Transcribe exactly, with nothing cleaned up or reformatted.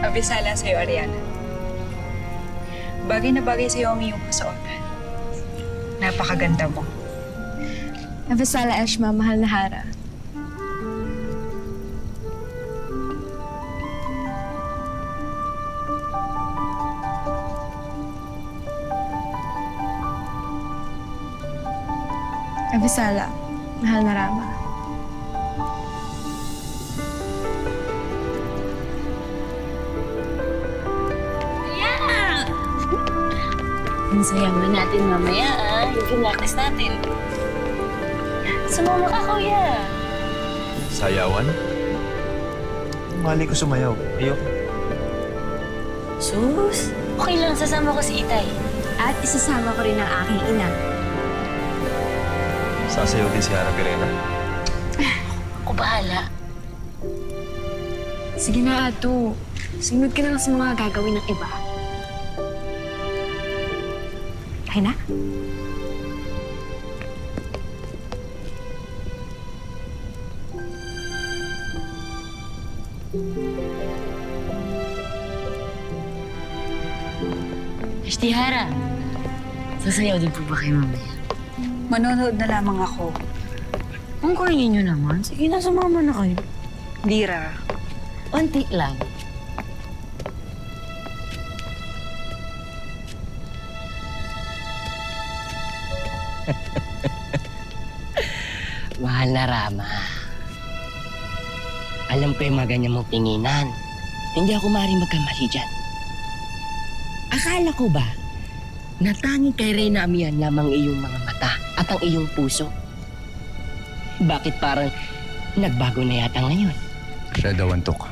Abisala sa'yo, Ariana. Bagay na bagay sa'yo ang iyong kasuotan. Napakaganda mo. Abisala, Eshma, mahal na Hara. Abisala, mahal na Rama. Yeah! Ang sayaman natin mamaya, ah. Yung kinakis natin. Sumama ka, kuya. Sayawan? Mali ko sumayaw. Ayoko. Sus, okay lang. Sasama ko si Itay. At isasama ko rin ang aking ina. Sasayaw din si Hara, Pirena. Ako bahala. Sige na, Ato. Sumunod ka na lang sa mga gagawin ng iba. Ay na. Esti Hara, sasayaw din po ba kayo mamaya? Manonood na lamang ako. Ang kunin niyo naman. Sige na, sumama na kayo. Dira. Unti lang. Mahal na Rama. Alam ko yung mga ganyan mong tinginan. Hindi ako maaaring magkamali dyan. Akala ko ba, natangi kay Reyna Amihan lamang iyong mga mata at ang iyong puso. Bakit parang nagbago na yata ngayon? Siya daw antok.